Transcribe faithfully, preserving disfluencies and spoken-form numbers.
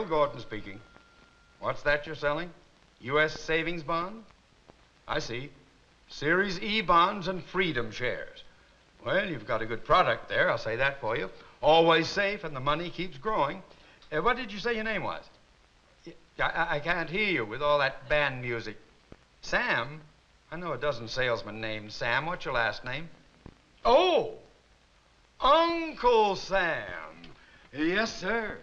Gale Gordon speaking. What's that you're selling? U S savings bonds? I see. Series E bonds and freedom shares. Well, you've got a good product there, I'll say that for you. Always safe, and the money keeps growing. Uh, what did you say your name was? I, I can't hear you with all that band music. Sam? I know a dozen salesmen named Sam. What's your last name? Oh! Uncle Sam. Yes, sir.